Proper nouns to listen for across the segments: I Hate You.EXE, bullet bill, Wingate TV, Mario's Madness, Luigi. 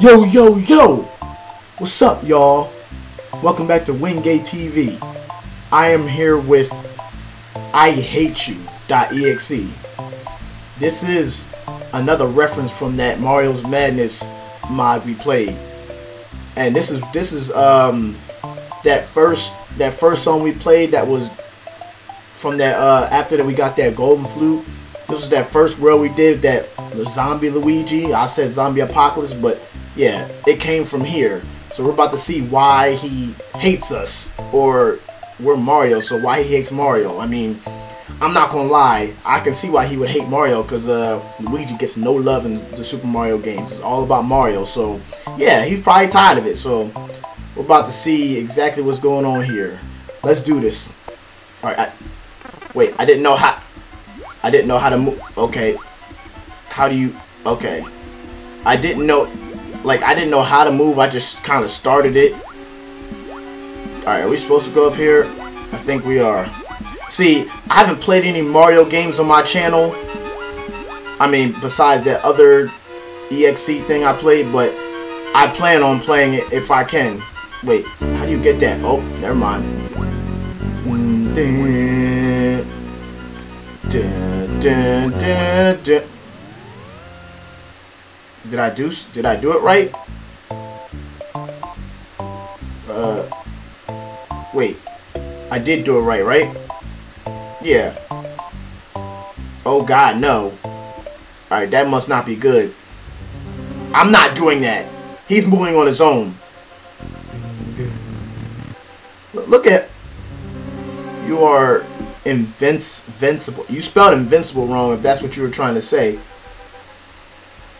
Yo, yo, yo! What's up, y'all? Welcome back to Wingate TV. I am here with I Hate You.EXE. This is another reference from that Mario's Madness mod we played. And this is that first song we played that was from that after that we got that golden flute. This was that first world we did, that zombie Luigi. I said zombie apocalypse, but yeah, it came from here. So we're about to see why he hates us, or we're Mario, so why he hates Mario. I mean, I'm not gonna lie, I can see why he would hate Mario, because Luigi gets no love in the Super Mario games. It's all about Mario, so yeah, he's probably tired of it. So we're about to see exactly what's going on here. Let's do this. All right, wait, I didn't know how to move. Okay. How do you... Okay. I didn't know how to move. I just kind of started it. Alright, are we supposed to go up here? I think we are. See, I haven't played any Mario games on my channel. I mean, besides that other EXE thing I played, but I plan on playing it if I can. Wait, how do you get that? Oh, never mind. Did I do it right? Wait, I did do it right, right? Yeah. Oh God, no. Alright, that must not be good. I'm not doing that. He's moving on his own. Look at... You are... invincible. You spelled invincible wrong if that's what you were trying to say.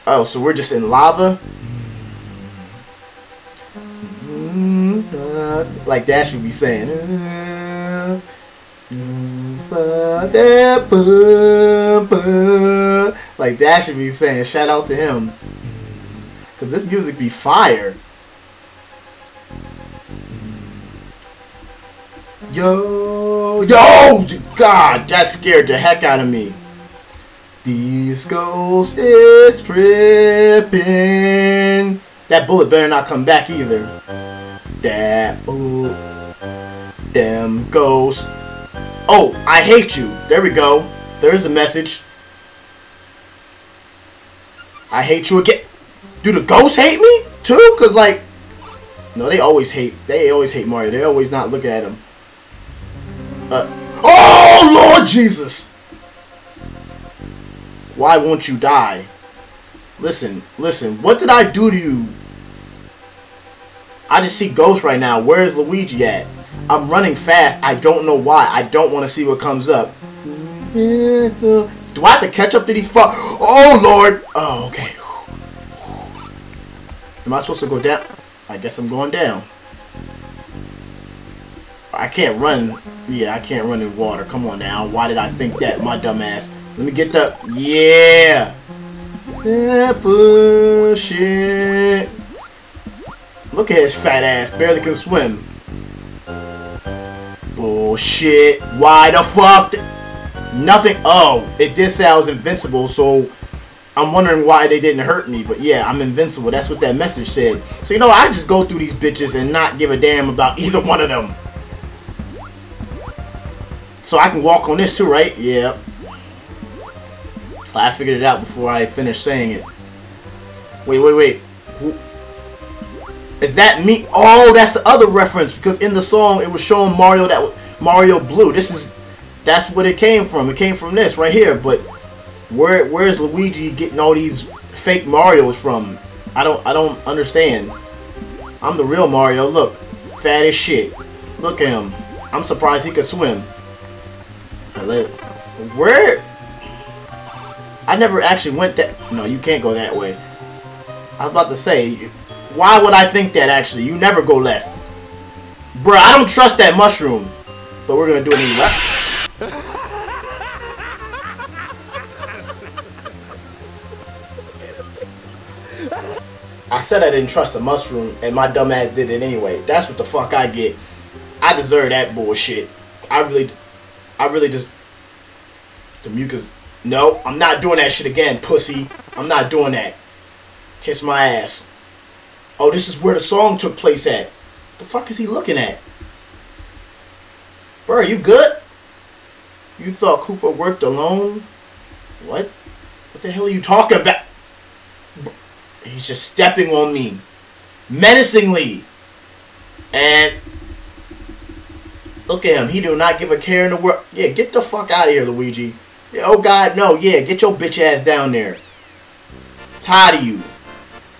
Oh, so we're just in lava? Like Dash would be saying. Like Dash would be saying. Shout out to him. Because this music be fire. Yo, yo, God, that scared the heck out of me. These ghosts is tripping. That bullet better not come back either. That bullet, them ghosts. Oh, I hate you. There we go. There's the message. I hate you again. Do the ghosts hate me too? Cause like, no, they always hate. They always hate Mario. They always not looking at him. Oh Lord Jesus! Why won't you die? Listen, listen. What did I do to you? I just see ghosts right now. Where is Luigi at? I'm running fast. I don't know why. I don't want to see what comes up. Do I have to catch up to these fuck? Oh Lord! Oh okay. Am I supposed to go down? I guess I'm going down. I can't run. Yeah, I can't run in water. Come on now. Why did I think that? My dumb ass. Let me get the... Yeah! That bullshit. Look at his fat ass. Barely can swim. Bullshit. Why the fuck? Nothing. Oh, it did say I was invincible, so... I'm wondering why they didn't hurt me, but yeah, I'm invincible. That's what that message said. So, you know, I just go through these bitches and not give a damn about either one of them. So I can walk on this too, right? Yeah. So I figured it out before I finished saying it. Wait, wait, wait. Who? Is that me? Oh, that's the other reference, because in the song it was showing Mario that Mario Blue. That's what it came from. It came from this right here. But where's Luigi getting all these fake Marios from? I don't understand. I'm the real Mario. Look, fat as shit. Look at him. I'm surprised he could swim. Where? I never actually went that... No, you can't go that way. I was about to say, why would I think that actually? You never go left. Bruh, I don't trust that mushroom. But we're going to do it anyway. I said I didn't trust the mushroom, and my dumb ass did it anyway. That's what the fuck I get. I deserve that bullshit. I really just... The mucus... No, I'm not doing that shit again, pussy. I'm not doing that. Kiss my ass. Oh, this is where the song took place at. The fuck is he looking at? Bro, you good? You thought Cooper worked alone? What? What the hell are you talking about? He's just stepping on me. Menacingly. And look at him. He do not give a care in the world. Yeah, get the fuck out of here, Luigi. Yeah, oh, God, no. Yeah, get your bitch ass down there. Tired of you.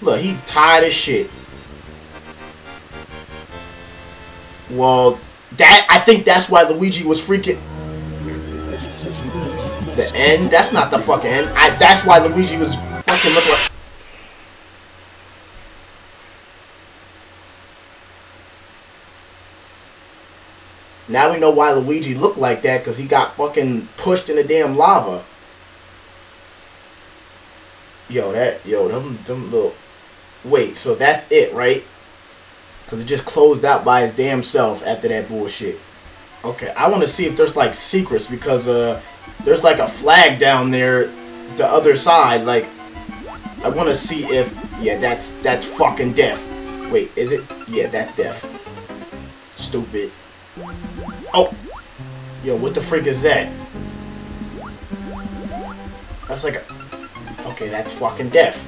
Look, he tired as shit. Well, that, I think that's why Luigi was freaking... The end? That's not the fucking end. That's why Luigi was fucking looking like... Now we know why Luigi looked like that, because he got fucking pushed in the damn lava. Yo, them little... Wait, so that's it, right? Because it just closed out by his damn self after that bullshit. Okay, I want to see if there's, like, secrets, because, there's, like, a flag down there, the other side, like... I want to see if... Yeah, that's fucking death. Wait, is it? Yeah, that's death. Stupid. Oh! Yo, what the freak is that? That's like a... Okay, that's fucking death.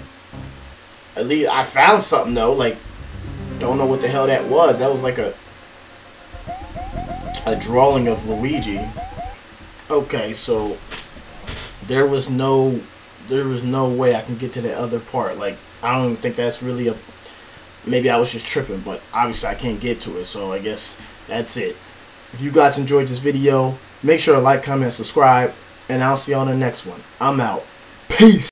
At least I found something though. Like, don't know what the hell that was. That was like a drawing of Luigi. Okay, so there was no way I can get to the other part. Like, I don't even think that's really a... Maybe I was just tripping, but obviously I can't get to it. So I guess that's it. If you guys enjoyed this video, make sure to like, comment, subscribe, and I'll see you on the next one. I'm out. Peace.